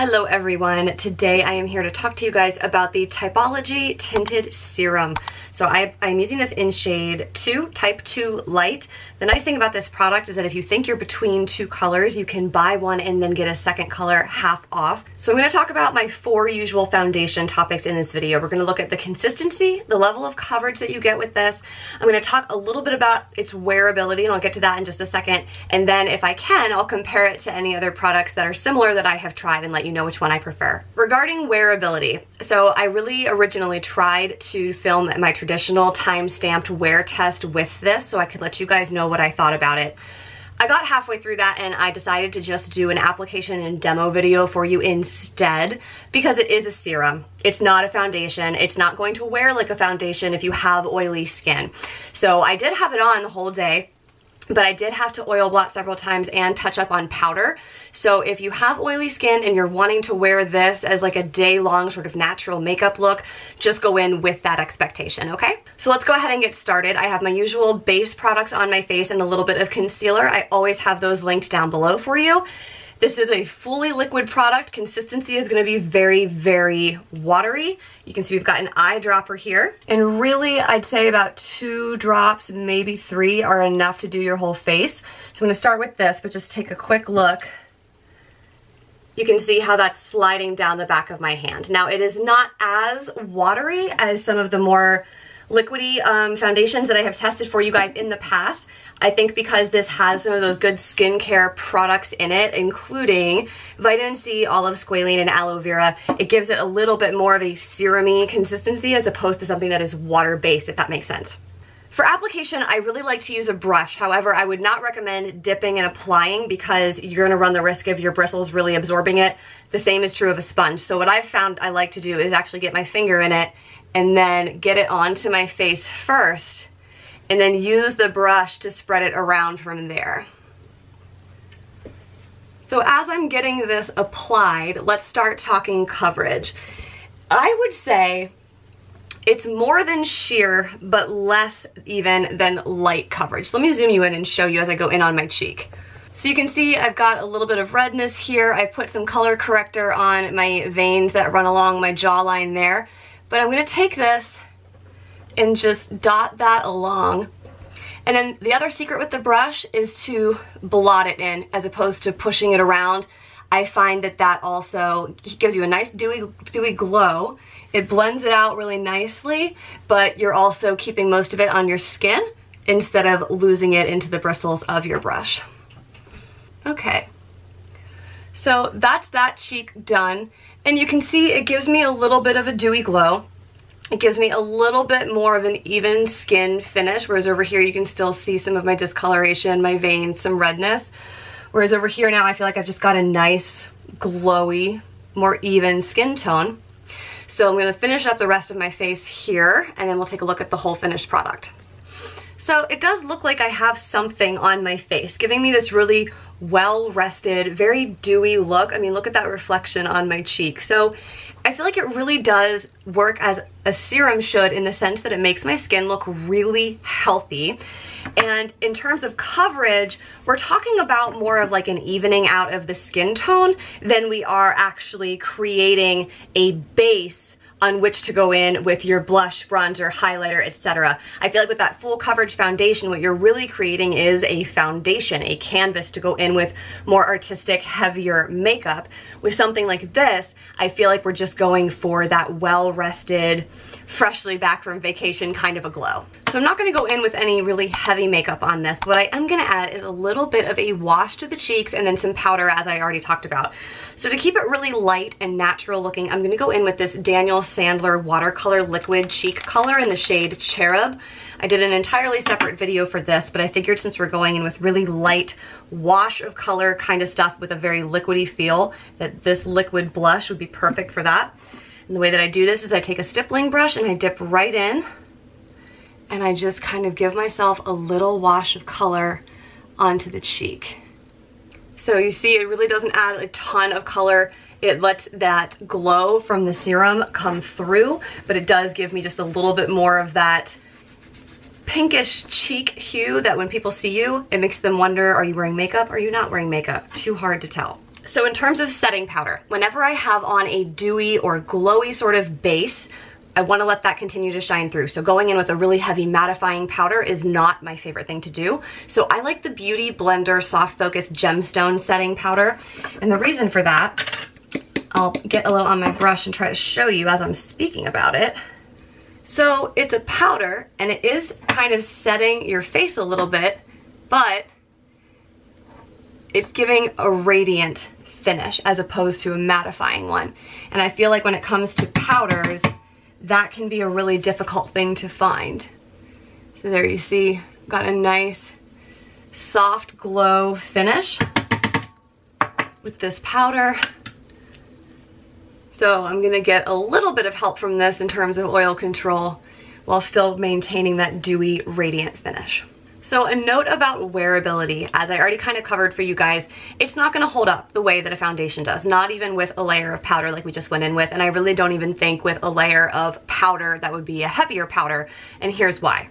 Hello everyone, today I am here to talk to you guys about the Typology Tinted Serum. So I'm using this in shade 2, Type 2 Light. The nice thing about this product is that if you think you're between two colors, you can buy one and then get a second color half off. So I'm going to talk about my four usual foundation topics in this video. We're going to look at the consistency, the level of coverage that you get with this. I'm going to talk a little bit about its wearability, and I'll get to that in just a second. And then if I can, I'll compare it to any other products that are similar that I have tried and let you know which one I prefer. Regarding wearability, so I really originally tried to film my traditional time-stamped wear test with this so I could let you guys know what I thought about it. I got halfway through that and I decided to just do an application and demo video for you instead, because it is a serum. It's not a foundation. It's not going to wear like a foundation if you have oily skin. So I did have it on the whole day, but I did have to oil blot several times and touch up on powder. So if you have oily skin and you're wanting to wear this as like a day-long sort of natural makeup look, just go in with that expectation, okay? So let's go ahead and get started. I have my usual base products on my face and a little bit of concealer. I always have those linked down below for you. This is a fully liquid product. Consistency is gonna be very, very watery. You can see we've got an eyedropper here. And really, I'd say about 2 drops, maybe 3 are enough to do your whole face. So I'm gonna start with this, but just take a quick look. You can see how that's sliding down the back of my hand. Now, it is not as watery as some of the more liquidy foundations that I have tested for you guys in the past. I think because this has some of those good skincare products in it, including vitamin C, olive squalene, and aloe vera, it gives it a little bit more of a serum-y consistency as opposed to something that is water-based, if that makes sense. For application, I really like to use a brush. However, I would not recommend dipping and applying because you're gonna run the risk of your bristles really absorbing it. The same is true of a sponge. So what I've found I like to do is actually get my finger in it and then get it onto my face first, and then use the brush to spread it around from there. So as I'm getting this applied, let's start talking coverage. I would say it's more than sheer, but less even than light coverage. Let me zoom you in and show you as I go in on my cheek. So you can see I've got a little bit of redness here. I put some color corrector on my veins that run along my jawline there. But I'm gonna take this and just dot that along. And then the other secret with the brush is to blot it in as opposed to pushing it around. I find that that also gives you a nice dewy glow. It blends it out really nicely, but you're also keeping most of it on your skin instead of losing it into the bristles of your brush. Okay, so that's that cheek done. And you can see it gives me a little bit of a dewy glow. It gives me a little bit more of an even skin finish, whereas over here you can still see some of my discoloration, my veins, some redness. Whereas over here now I feel like I've just got a nice, glowy, more even skin tone. So I'm gonna finish up the rest of my face here, and then we'll take a look at the whole finished product. So it does look like I have something on my face, giving me this really well-rested, very dewy look. I mean, look at that reflection on my cheek. So I feel like it really does work as a serum should, in the sense that it makes my skin look really healthy. And in terms of coverage, we're talking about more of like an evening out of the skin tone than we are actually creating a base on which to go in with your blush, bronzer, highlighter, etc. I feel like with that full coverage foundation, what you're really creating is a foundation, a canvas to go in with more artistic, heavier makeup. With something like this, I feel like we're just going for that well-rested, freshly back from vacation kind of a glow. So I'm not gonna go in with any really heavy makeup on this. What I am gonna add is a little bit of a wash to the cheeks and then some powder, as I already talked about. So to keep it really light and natural looking, I'm gonna go in with this Daniel Sandler watercolor liquid cheek color in the shade Cherub. I did an entirely separate video for this, but I figured since we're going in with really light wash of color kind of stuff with a very liquidy feel, that this liquid blush would be perfect for that. And the way that I do this is I take a stippling brush and I dip right in, and I just kind of give myself a little wash of color onto the cheek. So you see, it really doesn't add a ton of color. It lets that glow from the serum come through, but it does give me just a little bit more of that pinkish cheek hue that when people see you, it makes them wonder, are you wearing makeup? Are you not wearing makeup? Too hard to tell. So in terms of setting powder, whenever I have on a dewy or glowy sort of base, I want to let that continue to shine through. So going in with a really heavy mattifying powder is not my favorite thing to do. So I like the Beauty Blender Soft Focus Gemstone Setting Powder. And the reason for that, I'll get a little on my brush and try to show you as I'm speaking about it. So it's a powder and it is kind of setting your face a little bit, but it's giving a radiant finish as opposed to a mattifying one. And I feel like when it comes to powders, that can be a really difficult thing to find. So there you see, got a nice soft glow finish with this powder. So I'm gonna get a little bit of help from this in terms of oil control while still maintaining that dewy, radiant finish. So a note about wearability, as I already kind of covered for you guys, it's not going to hold up the way that a foundation does, not even with a layer of powder like we just went in with, and I really don't even think with a layer of powder that would be a heavier powder, and here's why.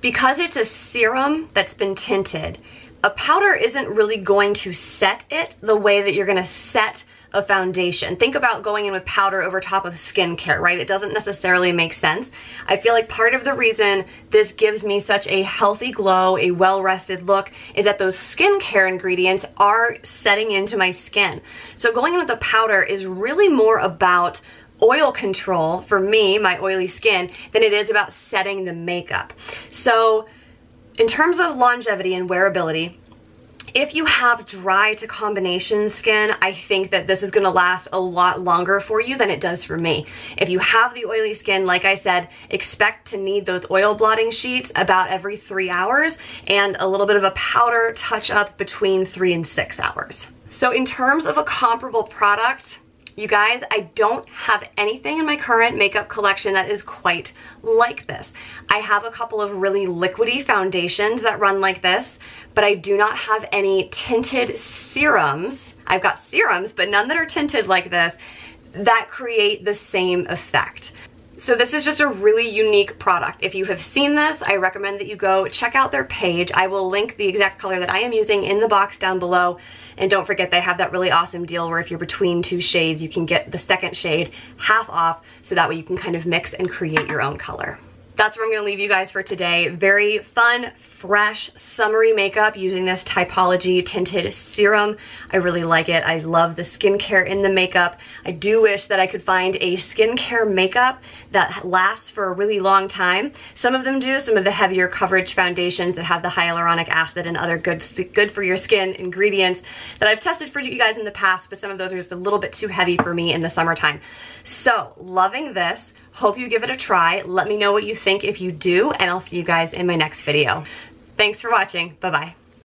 Because it's a serum that's been tinted, a powder isn't really going to set it the way that you're going to set a foundation. Think about going in with powder over top of skincare, right? It doesn't necessarily make sense. I feel like part of the reason this gives me such a healthy glow, a well-rested look, is that those skincare ingredients are setting into my skin. So going in with the powder is really more about oil control, for me, my oily skin, than it is about setting the makeup. So in terms of longevity and wearability, if you have dry to combination skin, I think that this is going to last a lot longer for you than it does for me. If you have the oily skin, like I said, expect to need those oil blotting sheets about every 3 hours and a little bit of a powder touch up between 3 and 6 hours. So in terms of a comparable product, you guys, I don't have anything in my current makeup collection that is quite like this. I have a couple of really liquidy foundations that run like this, but I do not have any tinted serums. I've got serums, but none that are tinted like this that create the same effect. So this is just a really unique product. If you have seen this, I recommend that you go check out their page. I will link the exact color that I am using in the box down below. And don't forget, they have that really awesome deal where if you're between two shades, you can get the second shade half off, so that way you can kind of mix and create your own color. That's where I'm going to leave you guys for today. Very fun, fresh, summery makeup using this Typology tinted serum. I really like it. I love the skincare in the makeup. I do wish that I could find a skincare makeup that lasts for a really long time. Some of them do, some of the heavier coverage foundations that have the hyaluronic acid and other good for your skin ingredients that I've tested for you guys in the past, but some of those are just a little bit too heavy for me in the summertime. So, loving this. Hope you give it a try. Let me know what you think if you do, and I'll see you guys in my next video. Thanks for watching. Bye-bye.